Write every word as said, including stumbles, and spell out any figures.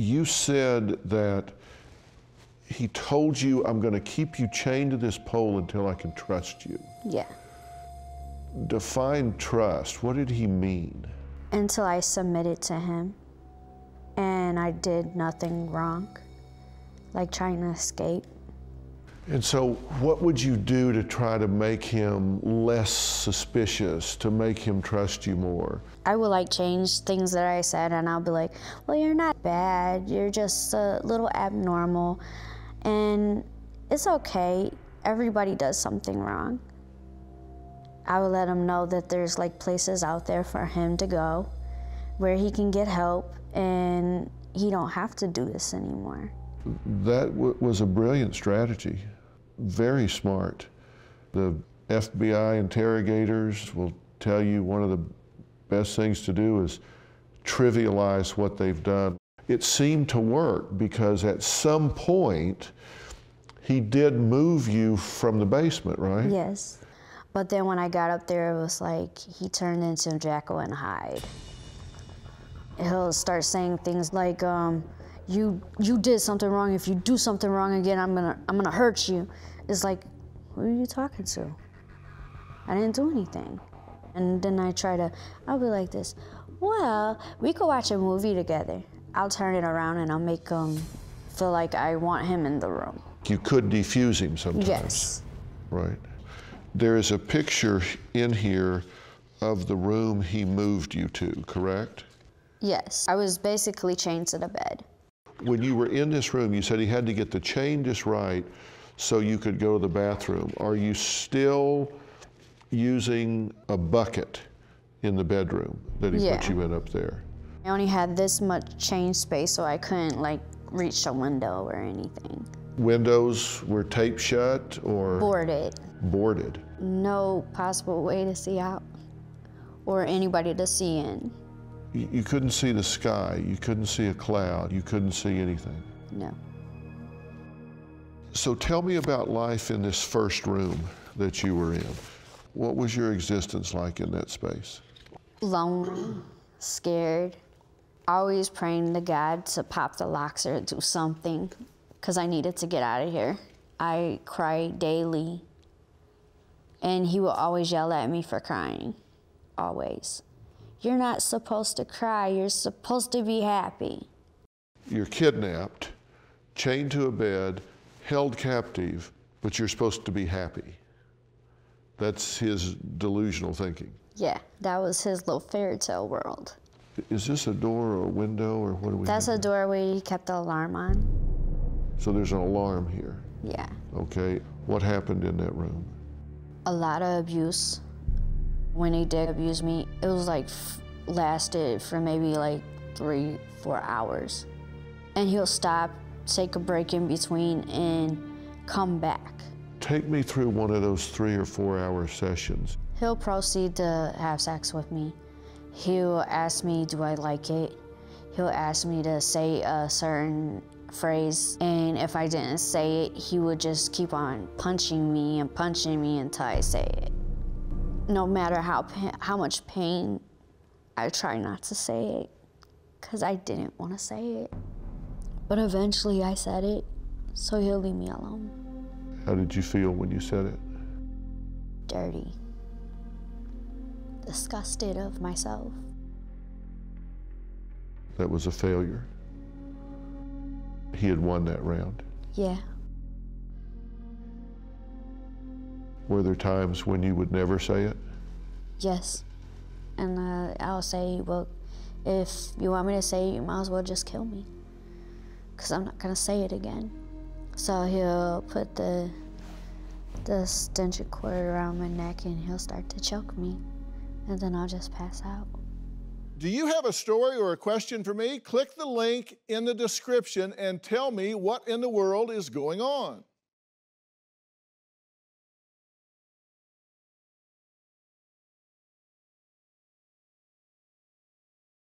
you said that he told you, I'm going to keep you chained to this pole until I can trust you. Yeah. Define trust. What did he mean? Until I submitted to him and I did nothing wrong, like trying to escape. And so what would you do to try to make him less suspicious, to make him trust you more? I would like change things that I said, and I'll be like, well, you're not bad, you're just a little abnormal, and it's okay, everybody does something wrong. I would let him know that there's like places out there for him to go where he can get help and he don't have to do this anymore. That w was a brilliant strategy, very smart. The F B I interrogators will tell you one of the best things to do is trivialize what they've done. It seemed to work because at some point he did move you from the basement, right? Yes. But then when I got up there, it was like he turned into Jekyll and Hyde. He'll start saying things like, um, you you did something wrong. If you do something wrong again, I'm gonna I'm gonna hurt you. It's like, who are you talking to? I didn't do anything. And then I try to, I'll be like this, well, we could watch a movie together. I'll turn it around and I'll make him feel like I want him in the room. You could defuse him sometimes. Yes. Right. There is a picture in here of the room he moved you to, correct? Yes. I was basically chained to the bed. When you were in this room, you said he had to get the chain just right so you could go to the bathroom. Are you still using a bucket in the bedroom that he yeah. put you in up there? I only had this much chain space, so I couldn't like reach a window or anything. Windows were taped shut or? Boarded. Boarded. No possible way to see out or anybody to see in. You couldn't see the sky, you couldn't see a cloud, you couldn't see anything? No. So tell me about life in this first room that you were in. What was your existence like in that space? Lonely, scared, always praying to God to pop the locks or do something, because I needed to get out of here. I cried daily, and he would always yell at me for crying, always. You're not supposed to cry, you're supposed to be happy. You're kidnapped, chained to a bed, held captive, but you're supposed to be happy. That's his delusional thinking. Yeah, that was his little fairy tale world. Is this a door or a window or what do we That's a door where he kept the alarm on. So there's an alarm here? Yeah. Okay, what happened in that room? A lot of abuse. When he did abuse me, it was like, f lasted for maybe like three, four hours. And he'll stop, take a break in between, and come back. Take me through one of those three or four hour sessions. He'll proceed to have sex with me. He'll ask me, do I like it? He'll ask me to say a certain phrase, and if I didn't say it, he would just keep on punching me and punching me until I say it. No matter how, how much pain, I try not to say it because I didn't want to say it. But eventually I said it, so he'll leave me alone. How did you feel when you said it? Dirty. Disgusted of myself. That was a failure. He had won that round. Yeah. Were there times when you would never say it? Yes, and uh, I'll say, well, if you want me to say it, you might as well just kill me, because I'm not gonna say it again. So he'll put the, the extension cord around my neck and he'll start to choke me, and then I'll just pass out. Do you have a story or a question for me? Click the link in the description and tell me what in the world is going on.